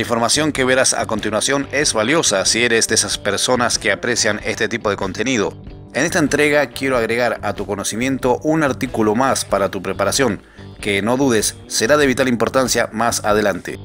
información que verás a continuación es valiosa si eres de esas personas que aprecian este tipo de contenido. En esta entrega quiero agregar a tu conocimiento un artículo más para tu preparación, que no dudes será de vital importancia más adelante.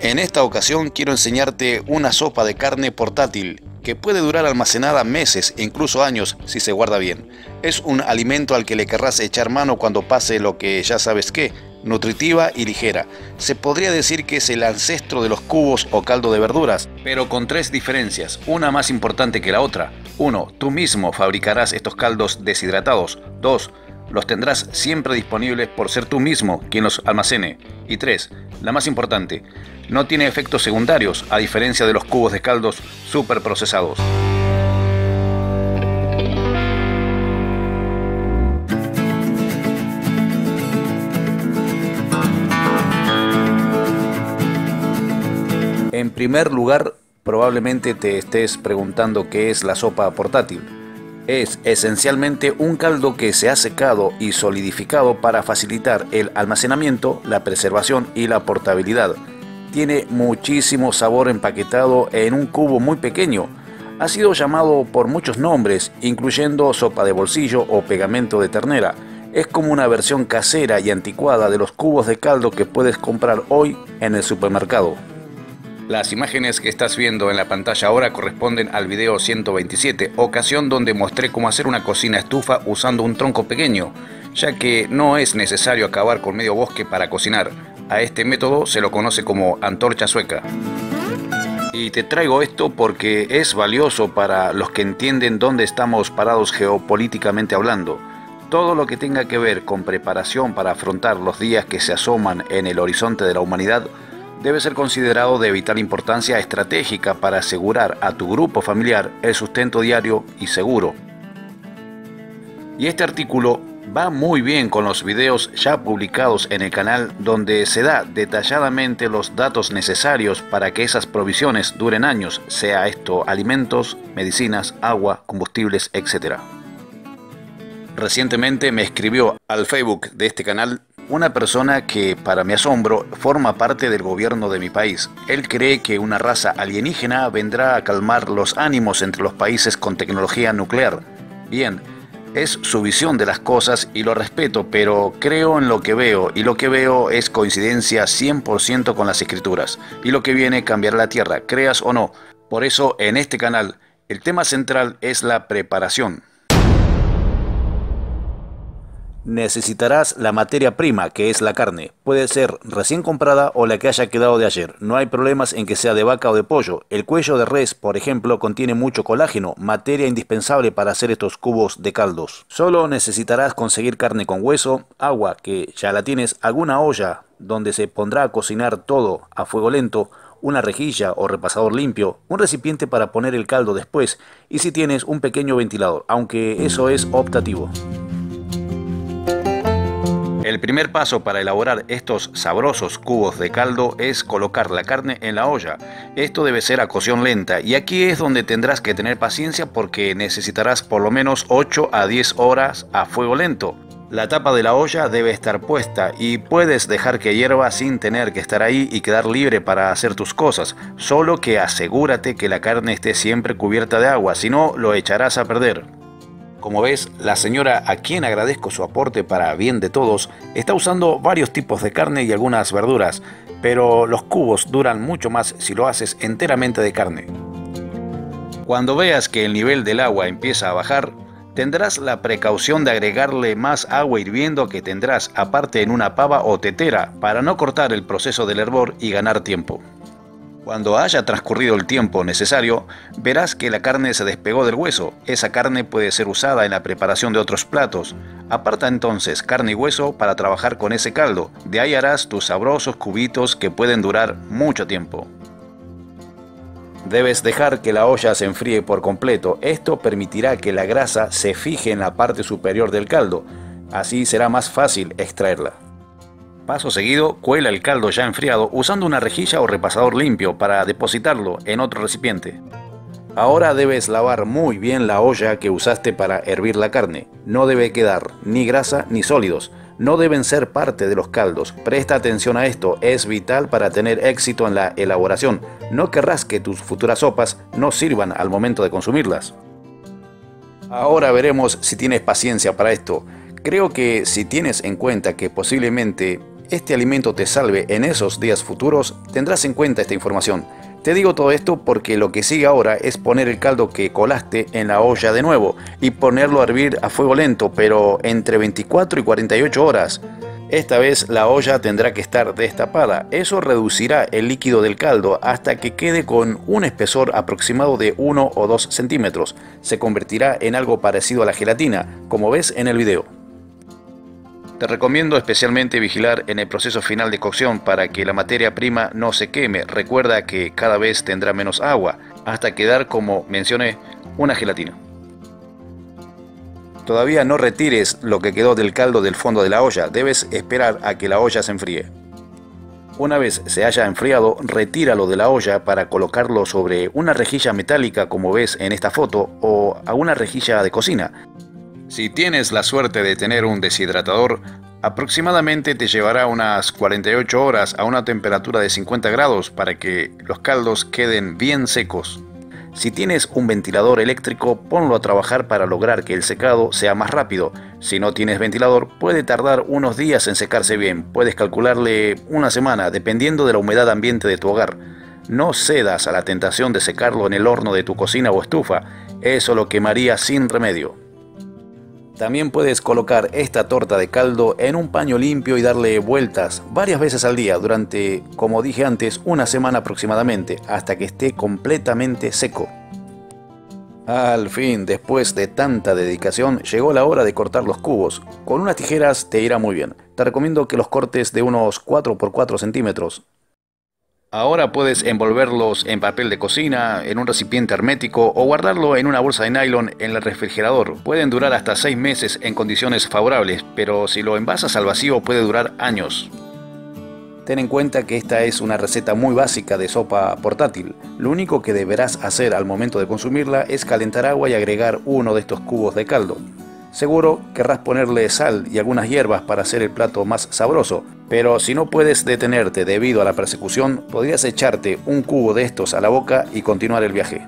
En esta ocasión quiero enseñarte una sopa de carne portátil, que puede durar almacenada meses e incluso años si se guarda bien. Es un alimento al que le querrás echar mano cuando pase lo que ya sabes qué, nutritiva y ligera. Se podría decir que es el ancestro de los cubos o caldo de verduras, pero con tres diferencias, una más importante que la otra. 1. Tú mismo fabricarás estos caldos deshidratados. 2. Los tendrás siempre disponibles por ser tú mismo quien los almacene. Y 3. La más importante, no tiene efectos secundarios, a diferencia de los cubos de caldos super procesados. En primer lugar, probablemente te estés preguntando qué es la sopa portátil. Es esencialmente un caldo que se ha secado y solidificado para facilitar el almacenamiento, la preservación y la portabilidad. Tiene muchísimo sabor empaquetado en un cubo muy pequeño. Ha sido llamado por muchos nombres, incluyendo sopa de bolsillo o pegamento de ternera. Es como una versión casera y anticuada de los cubos de caldo que puedes comprar hoy en el supermercado. Las imágenes que estás viendo en la pantalla ahora corresponden al video 127, ocasión donde mostré cómo hacer una cocina estufa usando un tronco pequeño, ya que no es necesario acabar con medio bosque para cocinar. A este método se lo conoce como antorcha sueca. Y te traigo esto porque es valioso para los que entienden dónde estamos parados geopolíticamente hablando. Todo lo que tenga que ver con preparación para afrontar los días que se asoman en el horizonte de la humanidad debe ser considerado de vital importancia estratégica para asegurar a tu grupo familiar el sustento diario y seguro. Y este artículo va muy bien con los videos ya publicados en el canal, donde se da detalladamente los datos necesarios para que esas provisiones duren años, sea esto alimentos, medicinas, agua, combustibles, etc. Recientemente me escribió al Facebook de este canal una persona que, para mi asombro, forma parte del gobierno de mi país. Él cree que una raza alienígena vendrá a calmar los ánimos entre los países con tecnología nuclear. Bien, es su visión de las cosas y lo respeto, pero creo en lo que veo, y lo que veo es coincidencia 100% con las escrituras. Y lo que viene cambiará la tierra, creas o no. Por eso, en este canal, el tema central es la preparación. Necesitarás la materia prima, que es la carne. Puede ser recién comprada o la que haya quedado de ayer. No hay problemas en que sea de vaca o de pollo. El cuello de res, por ejemplo, contiene mucho colágeno, materia indispensable para hacer estos cubos de caldos. Solo necesitarás conseguir carne con hueso, agua, que ya la tienes, alguna olla donde se pondrá a cocinar todo a fuego lento, una rejilla o repasador limpio, un recipiente para poner el caldo después, y si tienes un pequeño ventilador, aunque eso es optativo. El primer paso para elaborar estos sabrosos cubos de caldo es colocar la carne en la olla. Esto debe ser a cocción lenta, y aquí es donde tendrás que tener paciencia porque necesitarás por lo menos 8 a 10 horas a fuego lento. La tapa de la olla debe estar puesta y puedes dejar que hierva sin tener que estar ahí y quedar libre para hacer tus cosas, solo que asegúrate que la carne esté siempre cubierta de agua, si no lo echarás a perder. Como ves, la señora, a quien agradezco su aporte para bien de todos, está usando varios tipos de carne y algunas verduras, pero los cubos duran mucho más si lo haces enteramente de carne. Cuando veas que el nivel del agua empieza a bajar, tendrás la precaución de agregarle más agua hirviendo que tendrás aparte en una pava o tetera para no cortar el proceso del hervor y ganar tiempo. Cuando haya transcurrido el tiempo necesario, verás que la carne se despegó del hueso. Esa carne puede ser usada en la preparación de otros platos. Aparta entonces carne y hueso para trabajar con ese caldo. De ahí harás tus sabrosos cubitos que pueden durar mucho tiempo. Debes dejar que la olla se enfríe por completo. Esto permitirá que la grasa se fije en la parte superior del caldo. Así será más fácil extraerla. Paso seguido, cuela el caldo ya enfriado usando una rejilla o repasador limpio para depositarlo en otro recipiente. Ahora debes lavar muy bien la olla que usaste para hervir la carne. No debe quedar ni grasa ni sólidos. no deben ser parte de los caldos. Presta atención a esto, es vital para tener éxito en la elaboración. No querrás que tus futuras sopas no sirvan al momento de consumirlas. Ahora veremos si tienes paciencia para esto. Creo que si tienes en cuenta que posiblemente este alimento te salve en esos días futuros, tendrás en cuenta esta información. Te digo todo esto porque lo que sigue ahora es poner el caldo que colaste en la olla de nuevo y ponerlo a hervir a fuego lento, pero entre 24 y 48 horas. Esta vez la olla tendrá que estar destapada, eso reducirá el líquido del caldo hasta que quede con un espesor aproximado de 1 o 2 centímetros. Se convertirá en algo parecido a la gelatina, como ves en el video. Te recomiendo especialmente vigilar en el proceso final de cocción para que la materia prima no se queme. Recuerda que cada vez tendrá menos agua, hasta quedar, como mencioné, una gelatina. Todavía no retires lo que quedó del caldo del fondo de la olla, debes esperar a que la olla se enfríe. Una vez se haya enfriado, retíralo de la olla para colocarlo sobre una rejilla metálica como ves en esta foto o a una rejilla de cocina. Si tienes la suerte de tener un deshidratador, aproximadamente te llevará unas 48 horas a una temperatura de 50 grados para que los caldos queden bien secos. Si tienes un ventilador eléctrico, ponlo a trabajar para lograr que el secado sea más rápido. Si no tienes ventilador, puede tardar unos días en secarse bien. Puedes calcularle una semana, dependiendo de la humedad ambiente de tu hogar. No cedas a la tentación de secarlo en el horno de tu cocina o estufa. Eso lo quemaría sin remedio. También puedes colocar esta torta de caldo en un paño limpio y darle vueltas varias veces al día durante, como dije antes, una semana aproximadamente, hasta que esté completamente seco. Al fin, después de tanta dedicación, llegó la hora de cortar los cubos. Con unas tijeras te irá muy bien. Te recomiendo que los cortes de unos 4×4 centímetros. Ahora puedes envolverlos en papel de cocina, en un recipiente hermético o guardarlo en una bolsa de nylon en el refrigerador. Pueden durar hasta 6 meses en condiciones favorables, pero si lo envasas al vacío puede durar años. Ten en cuenta que esta es una receta muy básica de sopa portátil. Lo único que deberás hacer al momento de consumirla es calentar agua y agregar uno de estos cubos de caldo. Seguro querrás ponerle sal y algunas hierbas para hacer el plato más sabroso, pero si no puedes detenerte debido a la persecución, podrías echarte un cubo de estos a la boca y continuar el viaje.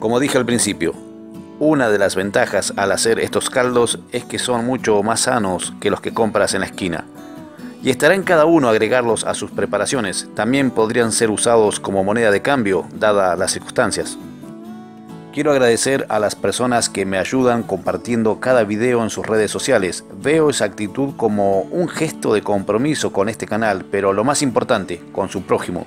Como dije al principio, una de las ventajas al hacer estos caldos es que son mucho más sanos que los que compras en la esquina. Y estará en cada uno agregarlos a sus preparaciones. También podrían ser usados como moneda de cambio, dadas las circunstancias. Quiero agradecer a las personas que me ayudan compartiendo cada video en sus redes sociales. Veo esa actitud como un gesto de compromiso con este canal, pero lo más importante, con su prójimo.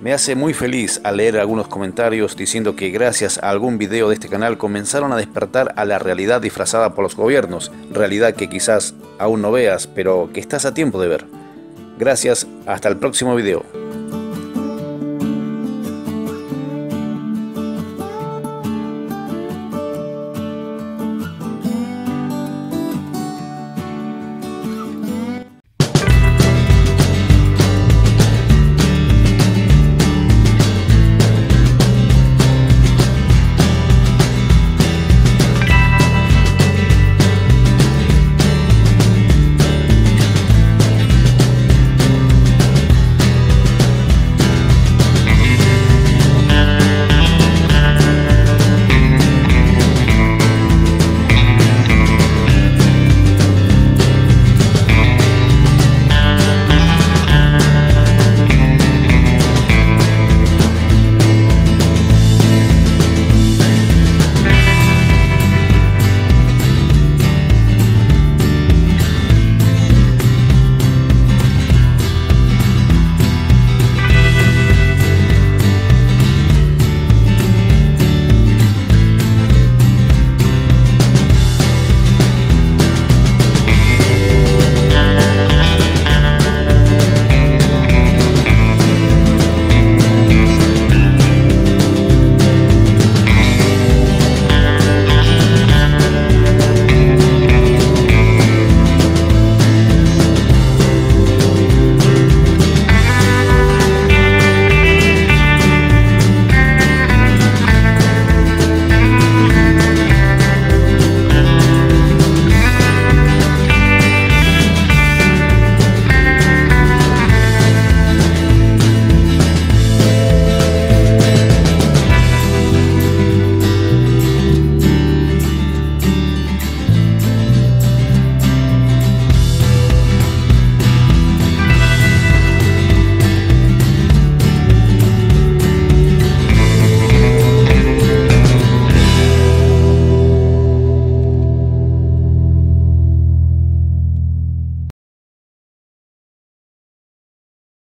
Me hace muy feliz al leer algunos comentarios diciendo que gracias a algún video de este canal comenzaron a despertar a la realidad disfrazada por los gobiernos, realidad que quizás aún no veas, pero que estás a tiempo de ver. Gracias, hasta el próximo video.